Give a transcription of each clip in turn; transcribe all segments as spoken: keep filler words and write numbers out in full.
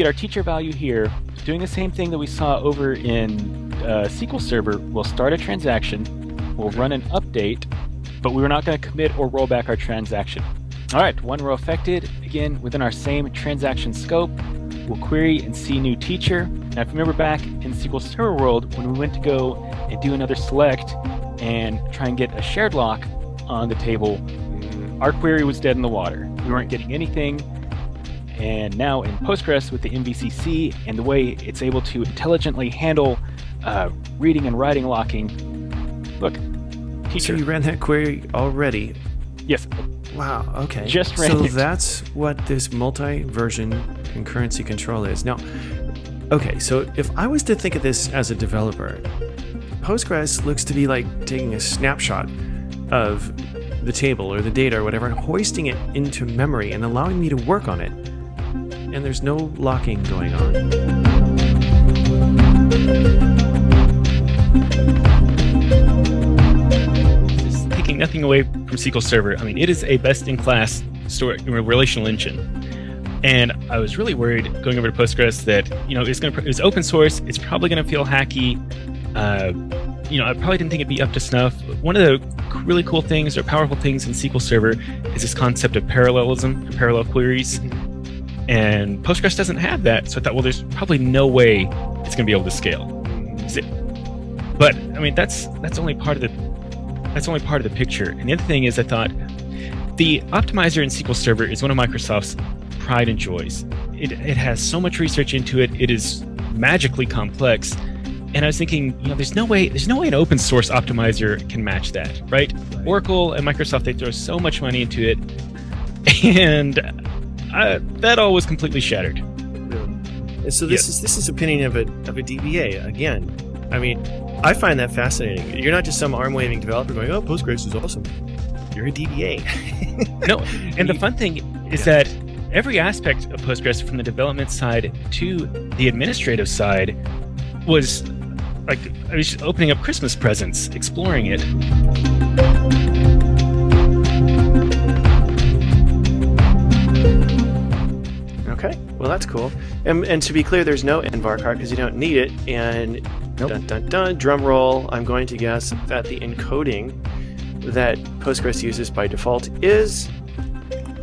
get our teacher value here. Doing the same thing that we saw over in uh, S Q L Server, we'll start a transaction, we'll run an update, but we're not going to commit or roll back our transaction. All right, one row affected, again, within our same transaction scope. We'll query and see new teacher. Now, if you remember back in S Q L Server world, when we went to go and do another select and try and get a shared lock on the table, our query was dead in the water. We weren't getting anything. And now in Postgres with the M V C C and the way it's able to intelligently handle uh, reading and writing locking, look, teacher. So you ran that query already? Yes. Wow, okay. Just ran so it. That's what this multi-version concurrency control is. Now, okay, so if I was to think of this as a developer, Postgres looks to be like taking a snapshot of the table or the data or whatever and hoisting it into memory and allowing me to work on it. And there's no locking going on. Just taking nothing away from S Q L Server, I mean, it is a best-in-class relational engine. And I was really worried going over to Postgres that, you know, it's going to, it's open source, it's probably going to feel hacky. Uh, you know, I probably didn't think it'd be up to snuff. One of the really cool things or powerful things in S Q L Server is this concept of parallelism and parallel queries. And Postgres doesn't have that, so I thought, well, there's probably no way it's going to be able to scale. But I mean, that's that's only part of the. That's only part of the picture. And the other thing is, I thought, the optimizer in S Q L Server is one of Microsoft's pride and joys. It, it has so much research into it. It is magically complex. And I was thinking, you know, there's no way, there's no way an open source optimizer can match that, right? right. Oracle and Microsoft, they throw so much money into it. And I, that all was completely shattered. And so this, yeah. is, this is opinion of a, of a D B A, again. I mean, I find that fascinating. You're not just some arm-waving developer going, oh, Postgres is awesome. You're a D B A. No, and the fun thing is yeah. that every aspect of Postgres, from the development side to the administrative side, was like I was just opening up Christmas presents, exploring it. Okay, well, that's cool. And, and to be clear, there's no N var card because you don't need it. And nope. Dun, dun, dun, drum roll, I'm going to guess that the encoding that Postgres uses by default is,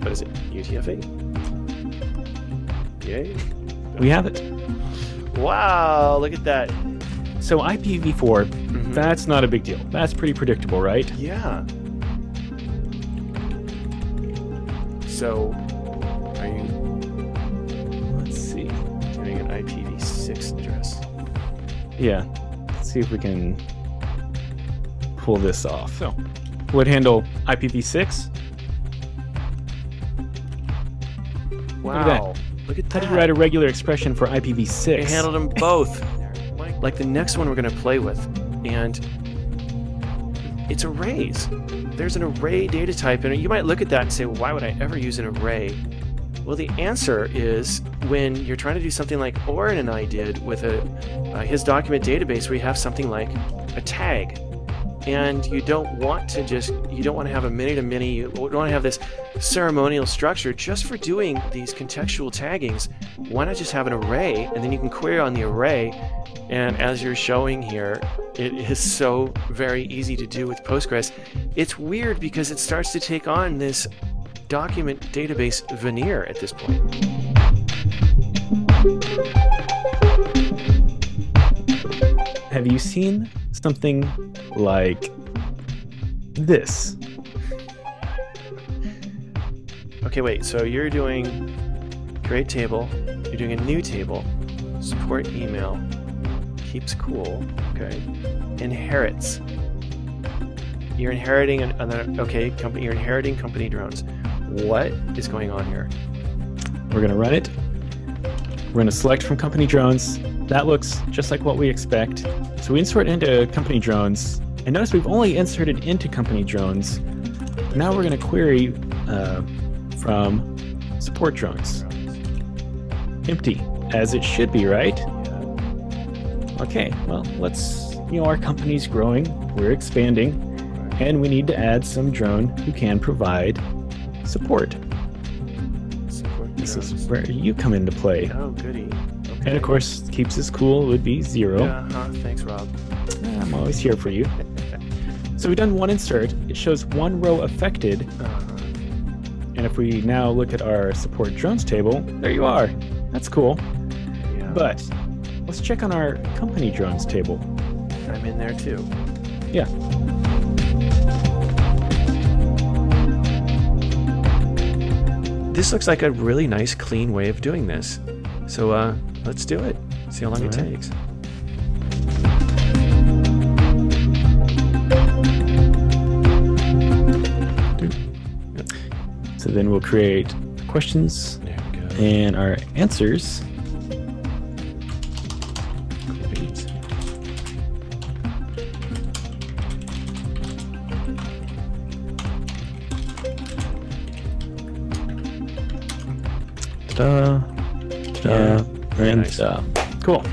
what is it, U T F eight? Yay. We have it. Wow, look at that. So I P v four, mm-hmm. That's not a big deal. That's pretty predictable, right? Yeah. So, are you, let's see, doing an I P v six address. Yeah, let's see if we can pull this off. So, would handle I P v six. Wow. Look at that. Look at that. How did you write a regular expression for I P v six? They handled them both. Like the next one we're going to play with. And it's arrays. There's an array data type. And you might look at that and say, well, why would I ever use an array? Well, the answer is when you're trying to do something like Oren and I did with a, uh, his document database, where you have something like a tag, and you don't want to just, you don't want to have a many-to-many, you don't want to have this ceremonial structure just for doing these contextual taggings. Why not just have an array, and then you can query on the array, and as you're showing here, it is so very easy to do with Postgres. It's weird because it starts to take on this document database veneer at this point. Have you seen something like this? Okay, wait, so you're doing create table, you're doing a new table, support email, keeps cool, okay, inherits. You're inheriting another, okay, company, you're inheriting company drones. What is going on here? We're going to run it. We're going to select from company drones. That looks just like what we expect. So we insert into company drones. And notice we've only inserted into company drones. Now we're going to query uh, from support drones. Empty, as it should be, right? Okay, well, let's, you know, our company's growing. We're expanding. And we need to add some drone who can provide support. support. this is where you come into play. Oh, goody. Okay. And of course, keeps us cool would be zero. Uh-huh. Thanks, Rob. I'm always here for you. So we've done one insert. It shows one row affected. Uh-huh. And if we now look at our support drones table, there you are. That's cool. Yeah. But let's check on our company drones table. I'm in there too. Yeah. This looks like a really nice, clean way of doing this. So uh, let's do it. See how long it takes. So then we'll create questions there we go. And our answers. Great. Ta-da, ta-da, yeah, and nice. uh, cool.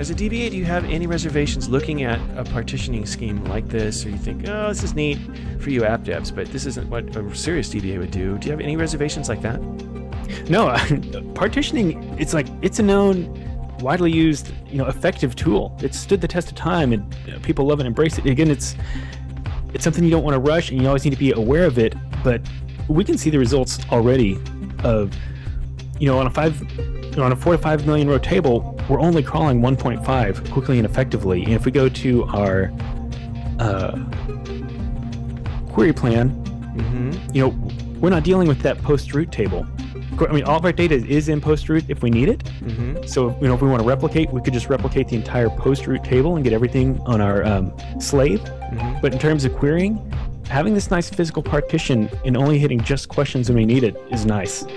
As a D B A, do you have any reservations looking at a partitioning scheme like this, or you think, oh, this is neat for you app devs, but this isn't what a serious D B A would do? Do you have any reservations like that? No, uh, partitioning, it's like, it's a known, widely used, you know, effective tool. It's stood the test of time, and uh, people love it and embrace it. Again, it's, it's something you don't want to rush, and you always need to be aware of it, but we can see the results already of, you know, on a five, on a four to five million row table, we're only crawling one point five quickly and effectively. And if we go to our uh, query plan, mm-hmm. you know, we're not dealing with that post-root table. I mean, all of our data is in post-root if we need it. Mm-hmm. So, you know, if we want to replicate, we could just replicate the entire post-root table and get everything on our um, slave. Mm-hmm. But in terms of querying, having this nice physical partition and only hitting just questions when we need it is nice.